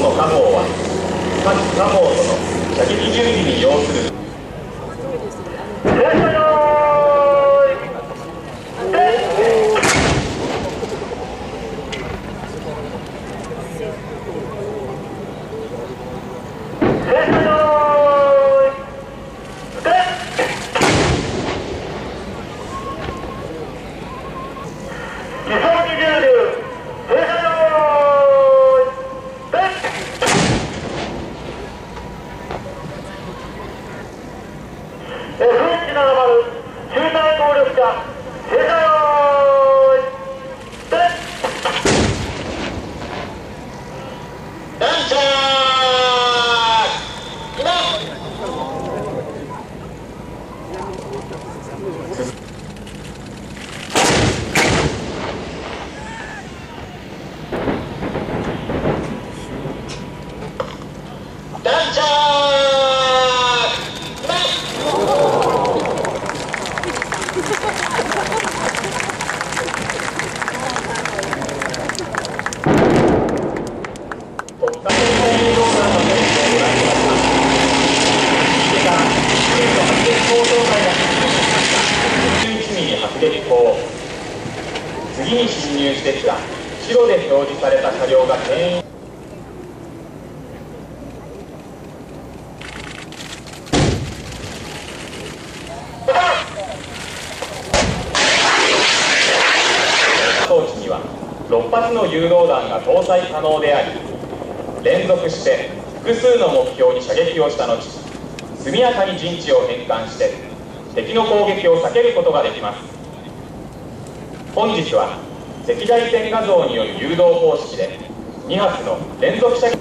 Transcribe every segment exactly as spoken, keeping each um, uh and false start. の加能は各加能との射撃準備に要する。次に進入してきた白で表示された車両が全員。装置にはろく発の誘導弾が搭載可能であり、連続して複数の目標に射撃をした後、速やかに陣地を変換して敵の攻撃を避けることができます。本日は赤外線画像による誘導方式でに発の連続射撃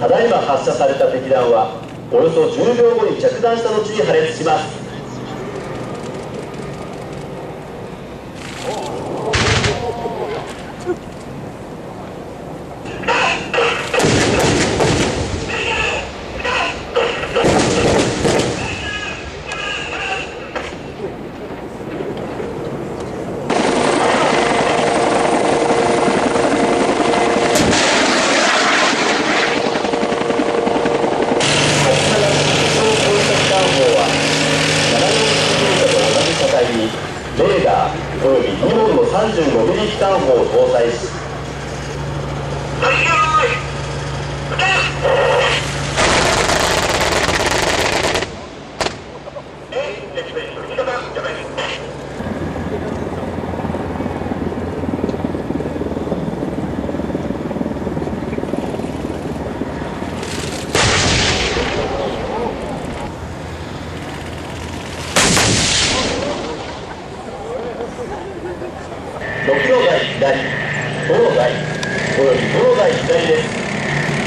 ただいま発射された敵弾はおよそじゅうびょうごに着弾した後に破裂します。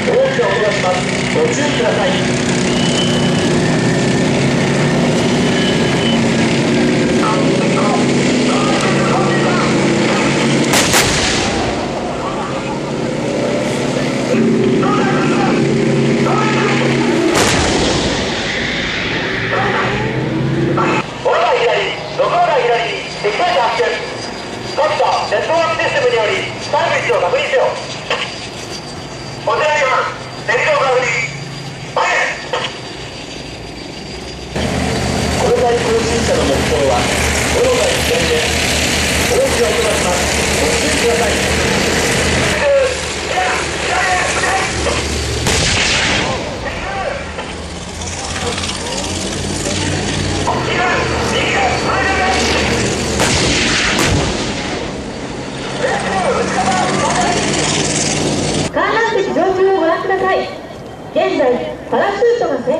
ご注意く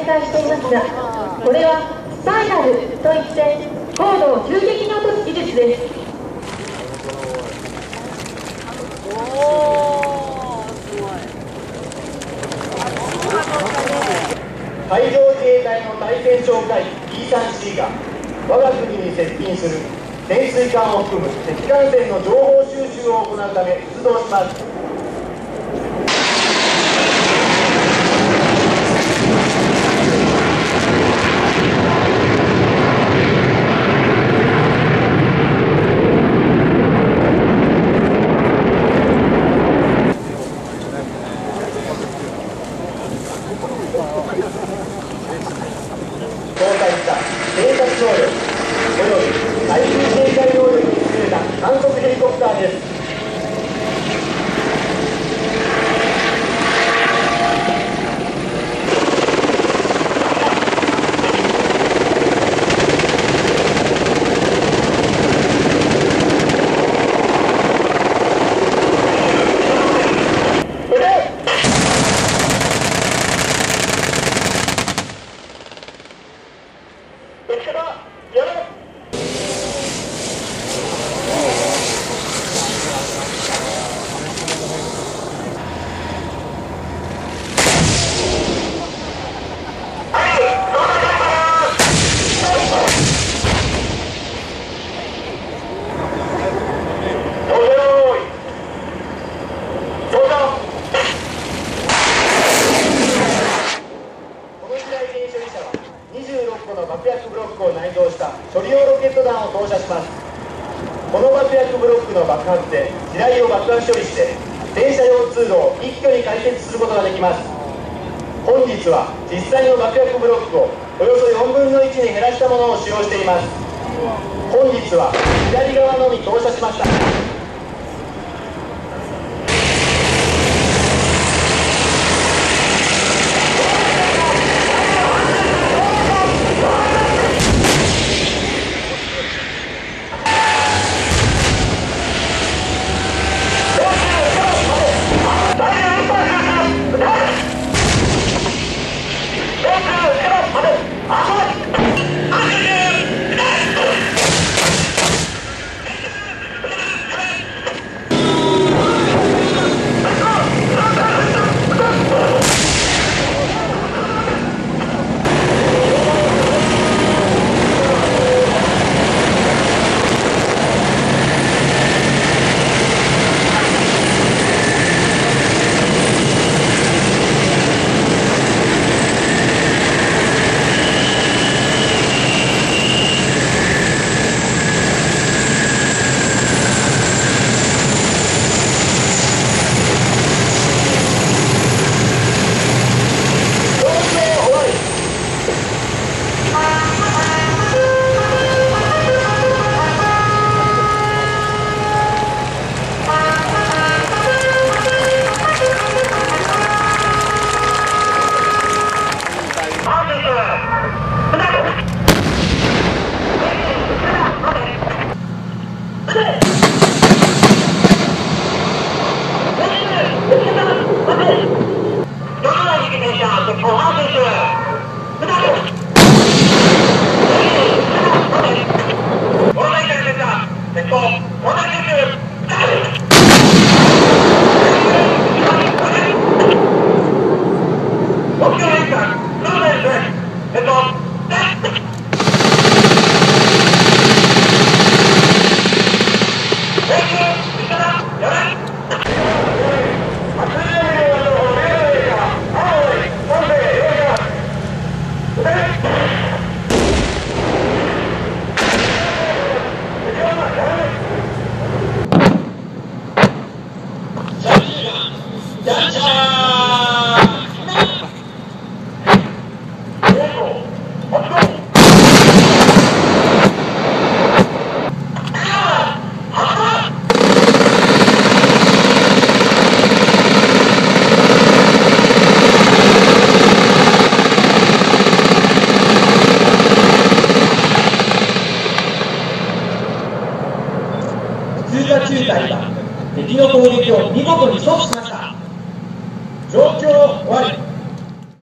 ださい。これはスパイラルといって高度を急激に落とす技術です。おー、すごい。海上自衛隊の対潜哨戒 ピースリーシー が我が国に接近する潜水艦を含む敵艦船の情報収集を行うため出動します。中隊が敵の攻撃を見事に阻止しました。